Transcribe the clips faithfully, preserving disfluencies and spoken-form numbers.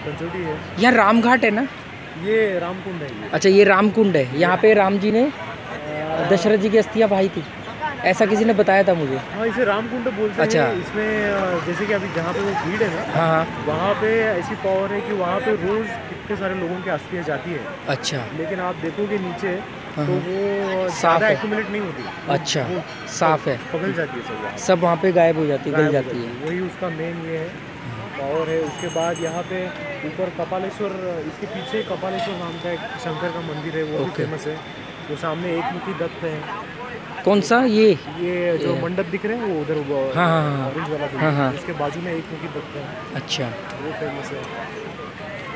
पंचोटी है। यहाँ राम घाट है ना? ये रामकुंड है। अच्छा, ये रामकुंड है। यहाँ पे राम जी ने दशरथ जी की अस्थियाँ बहाई थी, ऐसा किसी ने बताया था मुझे। हाँ, इसे रामकुंड बोलते अच्छा। हैं। इसमें जैसे कि अभी जहाँ पे वो भीड़ है ना, हाँ, वहाँ पे ऐसी पावर है कि वहाँ पे रोज कितने सारे लोगों की अस्थियाँ जाती है। अच्छा। लेकिन आप देखोगे नीचे तो वो साफ एक्यूमुलेट नहीं होती। अच्छा, वो साफ है, पगल जाती है, सब सब वहाँ पे गायब हो जाती है, गल जाती है। वही उसका मेन ये है और है। उसके बाद यहाँ पे ऊपर कपालेश्वर, इसके पीछे कपालेश्वर नाम का एक शंकर का मंदिर है, वो भी फेमस है। वो सामने एक मुखी दत्त है। कौन सा? ये ये जो मंडप दिख रहे हैं वो उधर, वो हाँ हाँ हाँ हाँ उसके बाजू में एक मुखी दत्त है। अच्छा, वो फेमस है।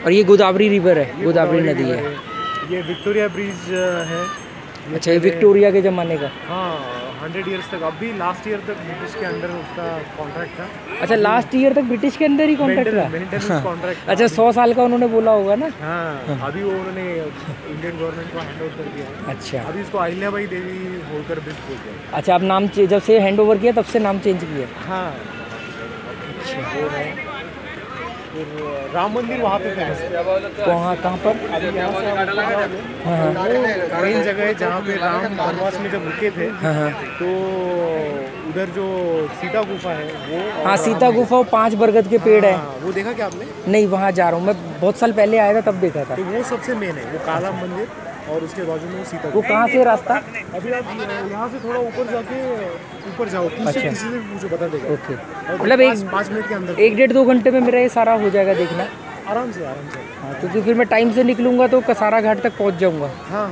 और ये गोदावरी रिवर है, गोदावरी नदी है। ये विक्टोरिया ब्रिज है। अच्छा, ये विक्टोरिया के ज़माने का। हाँ, हंड्रेड ईयर्स तक। अभी लास्ट ईयर तक ब्रिटिश के अंदर उसका कॉन्ट्रैक्ट था। अच्छा, लास्ट ईयर तक ब्रिटिश के अंदर ही कॉन्ट्रैक्ट था। कॉन्ट्रैक्ट। अच्छा, सौ साल का उन्होंने बोला होगा ना। हाँ, अभी वो उन्होंने इंडियन गवर्नमेंट को हैंड ओवर कर दिया। अच्छा, अभी इसको अहिल्याबाई देवी होलकर ब्रिज बोलते हैं। अच्छा, अब नाम जब से हैंड ओवर किया तब से नाम चेंज किया। हाँ, राम मंदिर वहाँ पे फेमस है। वहाँ कहाँ पर? वही जगह है जहाँ पे राम वनवास में जब रुके थे। हाँ, तो उधर जो सीता गुफा है वो। हाँ, सीता गुफा, पांच बरगद के पेड़ है। वो देखा क्या आपने? नहीं, वहाँ जा रहा हूँ मैं, बहुत साल पहले आया था तब देखा था। तो वो सबसे मेन है, वो काला मंदिर और उसके बाजू में सीता। वो कहाँ से रास्ता? अभी आप यहाँ से थोड़ा ऊपर जाके ऊपर जाओ। अच्छा, किसी से पूछो बता देगा। ओके, मतलब एक पाँच मिनट के अंदर, एक डेढ़ दो घंटे में मेरा ये सारा हो जाएगा देखना, आराम से आराम से। हाँ, क्योंकि फिर मैं टाइम से निकलूँगा तो कसारा घाट तक पहुँच जाऊँगा। हाँ,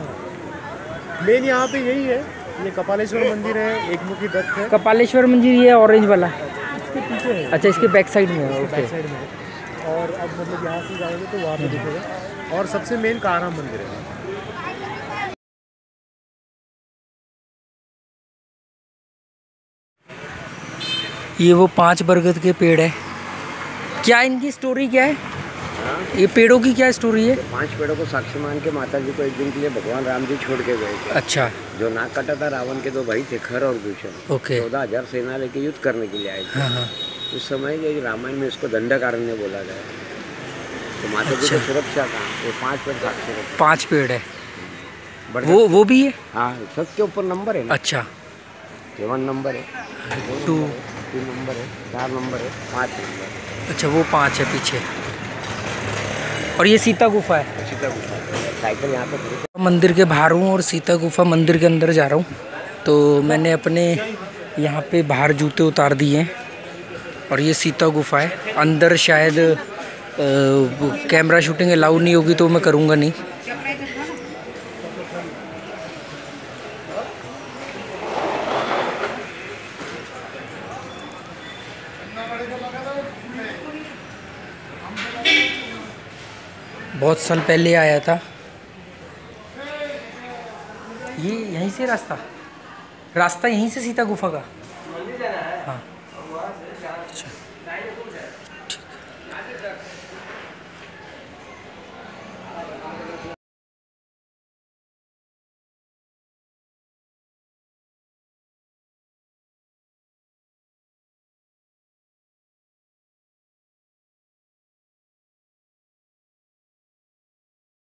मेन यहाँ पे यही है। ये कपालेश्वर मंदिर है, एक मुखी दत्त है। कपालेश्वर मंदिर ये ऑरेंज वाला इसके पीछे है। अच्छा, इसके बैक साइड में है। बैक साइड में। और अब मतलब यहाँ से जाएंगे तो वहाँ पर दिखेगा। और सबसे मेन कारा मंदिर है। ये वो पांच बरगद के पेड़ है। क्या इनकी स्टोरी क्या है? आ? ये पेड़ों की क्या स्टोरी है? पांच पेड़ों को साक्षी मान के माता जी को एक दिन के लिए भगवान राम जी छोड़ के गए थे। अच्छा। जो नाक काटा था रावण के दो भाई तेखरा और दुष्यंत, चौदह हजार सेना लेके युद्ध करने के लिए आए थे। हाँ। उस समय ये रामायण में इसको दंडकारण्य बोला गया। तो माता जी को सुरक्षा का ये पाँच पेड़ साक्षी, पाँच पेड़ है। वो वो भी है। हाँ, सबके ऊपर नंबर है। अच्छा, सेवन नंबर है, टू तीन नंबर है, चार नंबर है, पाँच नंबर है। अच्छा, वो पाँच है पीछे। और ये सीता गुफा है। सीता गुफा साइकिल यहाँ पे। मंदिर के बाहर हूँ और सीता गुफा मंदिर के अंदर जा रहा हूँ। तो मैंने अपने यहाँ पे बाहर जूते उतार दिए हैं और ये सीता गुफा है। अंदर शायद आ, कैमरा शूटिंग अलाउ नहीं होगी तो मैं करूँगा नहीं। बहुत साल पहले आया था। ये यहीं से रास्ता रास्ता यहीं से सीता गुफा का। हाँ।